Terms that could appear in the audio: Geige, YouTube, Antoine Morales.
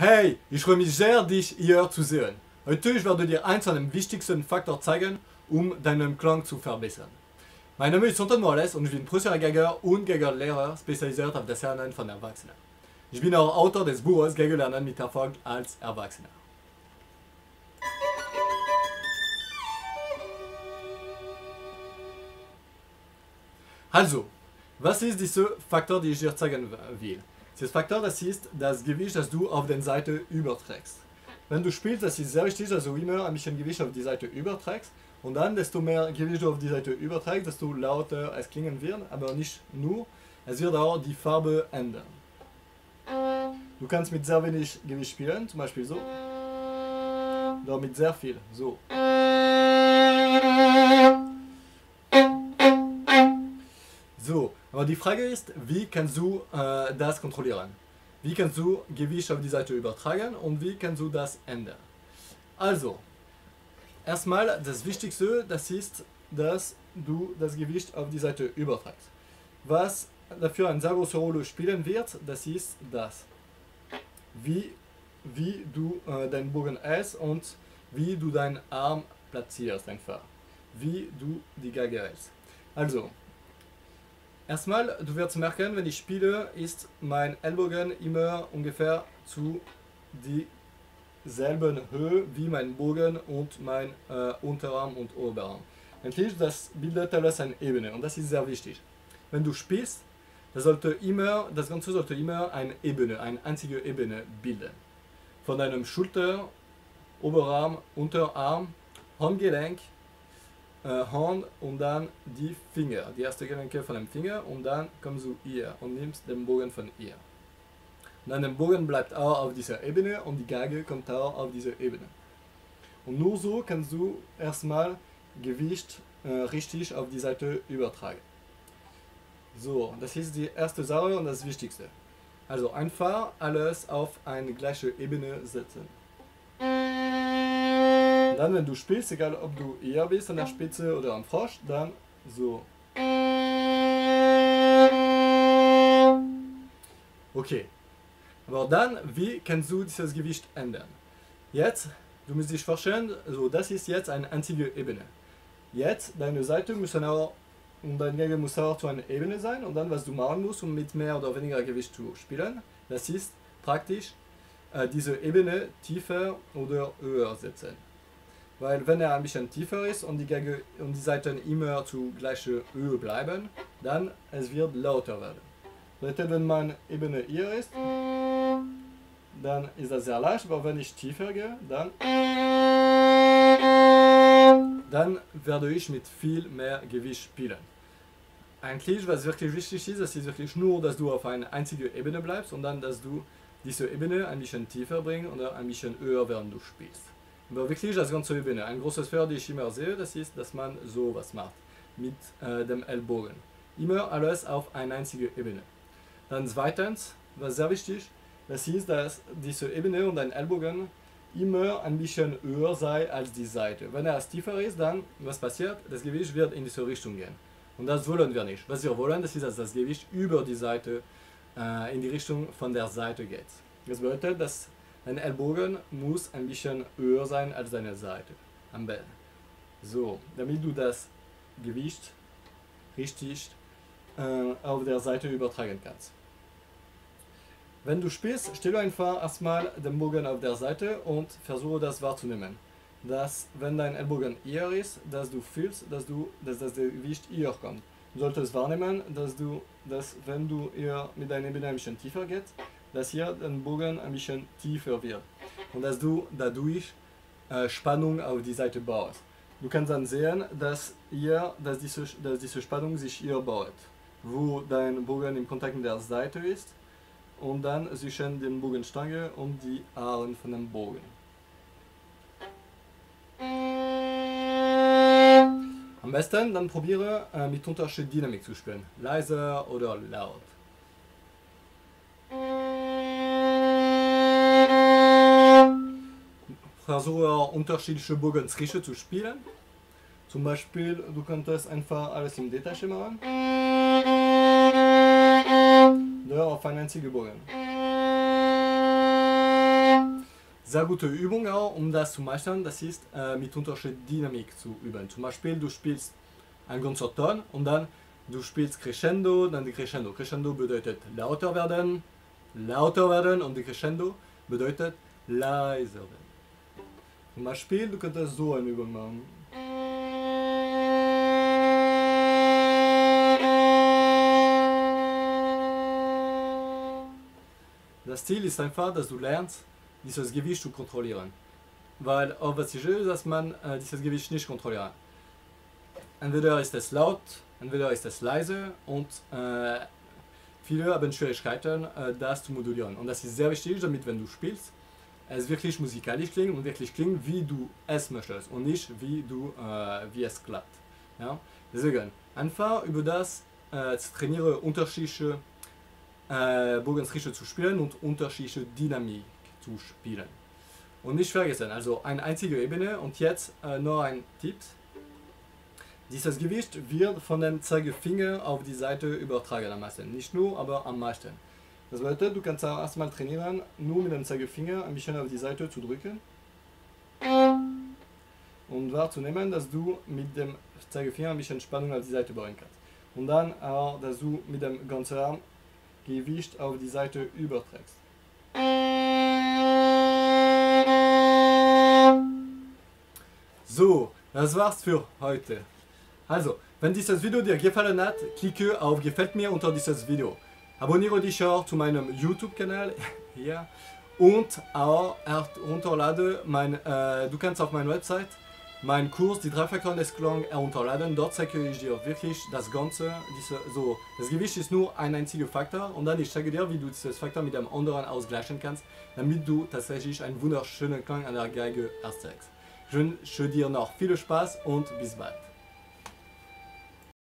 Hey, ich freue mich sehr, dich hier zu sehen. Heute werde ich dir einen der wichtigsten Faktoren zeigen, um deinen Klang zu verbessern. Mein Name ist Antoine Morales und ich bin professioneller Geiger und Geigerlehrer, spezialisiert auf das Lernen von Erwachsenen. Ich bin auch Autor des Buches Geigerlernen mit Erfolg als Erwachsener. Also, was ist dieser Faktor, den ich dir zeigen will? Dieser Faktor, das ist das Gewicht, das du auf den Seite überträgst. Wenn du spielst, das ist sehr wichtig, dass du immer ein bisschen Gewicht auf die Seite überträgst. Und dann, desto mehr Gewicht du auf die Seite überträgst, desto lauter es klingen wird. Aber nicht nur, es wird auch die Farbe ändern. Du kannst mit sehr wenig Gewicht spielen, zum Beispiel so. Oder mit sehr viel, so. So, aber die Frage ist, wie kannst du das kontrollieren? Wie kannst du Gewicht auf die Seite übertragen und wie kannst du das ändern? Also, erstmal das Wichtigste, das ist, dass du das Gewicht auf die Seite übertragst. Was dafür eine sehr große Rolle spielen wird, das ist das. Wie du deinen Bogen hältst und wie du deinen Arm platzierst einfach. Wie du die Geige hältst. Also, erstmal, du wirst merken, wenn ich spiele, ist mein Ellbogen immer ungefähr zu dieselben Höhe wie mein Bogen und mein Unterarm und Oberarm. Eigentlich, das bildet alles eine Ebene und das ist sehr wichtig. Wenn du spielst, das Ganze sollte immer eine Ebene, eine einzige Ebene bilden. Von deinem Schulter, Oberarm, Unterarm, Handgelenk, Hand und dann die Finger, die erste Gelenke von dem Finger und dann kommst du hier und nimmst den Bogen von hier. Und dann der Bogen bleibt auch auf dieser Ebene und die Geige kommt auch auf diese Ebene. Und nur so kannst du erstmal Gewicht richtig auf die Seite übertragen. So, das ist die erste Sache und das Wichtigste. Also einfach alles auf eine gleiche Ebene setzen. Dann, wenn du spielst, egal ob du hier bist, an der Spitze oder am Frosch, dann so. Okay. Aber dann, wie kannst du dieses Gewicht ändern? Jetzt, du musst dich vorstellen, so, das ist jetzt eine einzige Ebene. Jetzt, deine Seite müssen auch, und dein Geiger muss auch zu einer Ebene sein. Und dann, was du machen musst, um mit mehr oder weniger Gewicht zu spielen, das ist praktisch diese Ebene tiefer oder höher setzen. Weil wenn er ein bisschen tiefer ist und die Geige und die Saiten immer zu gleicher Höhe bleiben, dann es wird lauter werden. Bedeutet, wenn meine Ebene hier ist, dann ist das sehr leicht, aber wenn ich tiefer gehe, dann werde ich mit viel mehr Gewicht spielen. Eigentlich, was wirklich wichtig ist, das ist wirklich nur, dass du auf einer einzigen Ebene bleibst und dann, dass du diese Ebene ein bisschen tiefer bringst oder ein bisschen höher, während du spielst. Aber wirklich das ganze Üben. Ein großes Fehler, den ich immer sehe, das ist, dass man so was macht mit dem Ellbogen. Immer alles auf eine einzige Ebene. Dann zweitens, was sehr wichtig, das ist, dass diese Ebene und ein Ellbogen immer ein bisschen höher sei als die Seite. Wenn er tiefer ist, dann, was passiert? Das Gewicht wird in diese Richtung gehen. Und das wollen wir nicht. Was wir wollen, das ist, dass das Gewicht über die Seite in die Richtung von der Seite geht. Das bedeutet, dass dein Ellbogen muss ein bisschen höher sein als deine Seite am Ball. So, damit du das Gewicht richtig auf der Seite übertragen kannst. Wenn du spielst, stell einfach erstmal den Bogen auf der Seite und versuche das wahrzunehmen. Dass, wenn dein Ellbogen hier ist, dass du fühlst, dass das Gewicht hier kommt. Du solltest wahrnehmen, dass wenn du hier mit deiner Ebene ein bisschen tiefer gehst, dass hier der Bogen ein bisschen tiefer wird und dass du dadurch Spannung auf die Seite baust. Du kannst dann sehen, dass diese Spannung sich hier baut, wo dein Bogen im Kontakt mit der Seite ist und dann zwischen den Bogenstange und die Arme von dem Bogen. Am besten dann probiere mit unterschiedlicher Dynamik zu spielen, leiser oder laut. Versuche auch unterschiedliche Bogenstriche zu spielen. Zum Beispiel, du könntest einfach alles im Detail machen. Oder auf einen einzigen Bogen. sehr gute Übung auch, um das zu meistern, das ist mit unterschiedlicher Dynamik zu üben. Zum Beispiel, du spielst einen ganzen Ton und dann du spielst Crescendo, dann die Crescendo. Crescendo bedeutet lauter werden und die Crescendo bedeutet leiser werden. Zum Beispiel, du könntest so eine Übung machen. Das Ziel ist einfach, dass du lernst, dieses Gewicht zu kontrollieren. Weil auch was ich will, dass man dieses Gewicht nicht kontrolliert. Entweder ist es laut, entweder ist es leise und viele haben Schwierigkeiten, das zu modulieren. Und das ist sehr wichtig, damit, wenn du spielst, es wirklich musikalisch klingt und wirklich klingt, wie du es möchtest und nicht, wie es klappt. Ja? Deswegen, einfach über das zu trainieren, unterschiedliche Bogenstriche zu spielen und unterschiedliche Dynamik zu spielen. Und nicht vergessen, also eine einzige Ebene. Und jetzt noch ein Tipp. Dieses Gewicht wird von dem Zeigefinger auf die Seite übertragen am meisten. Nicht nur, aber am meisten. Das bedeutet, du kannst erstmal trainieren, nur mit dem Zeigefinger ein bisschen auf die Seite zu drücken und wahrzunehmen, dass du mit dem Zeigefinger ein bisschen Spannung auf die Seite bauen kannst. Und dann auch, dass du mit dem ganzen Arm Gewicht auf die Seite überträgst. So, das war's für heute. Also, wenn dieses Video dir gefallen hat, klicke auf Gefällt mir unter dieses Video. Abonniere dich auch zu meinem YouTube-Kanal ja, und auch herunterlade du kannst auf meiner Website meinen Kurs, die 3 Faktoren des Klang, herunterladen. Dort zeige ich dir wirklich das Ganze. Das Gewicht ist nur ein einziger Faktor und dann ich zeige dir, wie du dieses Faktor mit dem anderen ausgleichen kannst, damit du tatsächlich einen wunderschönen Klang an der Geige erzeugst. Ich wünsche dir noch viel Spaß und bis bald.